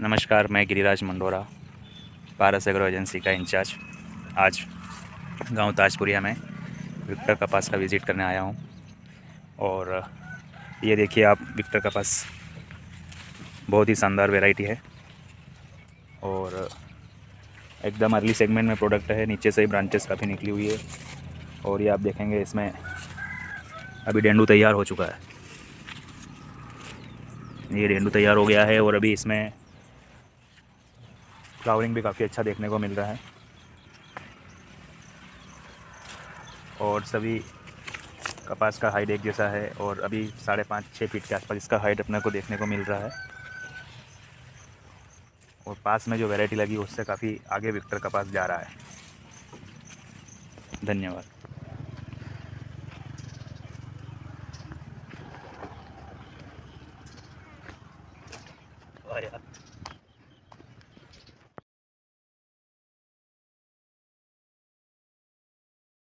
नमस्कार, मैं गिरिराज मंडोरा, पारासेग्रो एजेंसी का इंचार्ज। आज गांव ताजपुरिया में विक्टर कपास का विज़िट करने आया हूं। और ये देखिए आप, विक्टर कपास बहुत ही शानदार वैरायटी है और एकदम अर्ली सेगमेंट में प्रोडक्ट है। नीचे से ही ब्रांचेस काफ़ी निकली हुई है और ये आप देखेंगे इसमें अभी डेंडू तैयार हो चुका है। ये डेंडू तैयार हो गया है और अभी इसमें फ्लावरिंग भी काफ़ी अच्छा देखने को मिल रहा है। और सभी कपास का हाइट एक जैसा है और अभी 5.5-6 फीट के आसपास इसका हाइट अपने को देखने को मिल रहा है। और पास में जो वैरायटी लगी उससे काफ़ी आगे विक्टर कपास जा रहा है। धन्यवाद।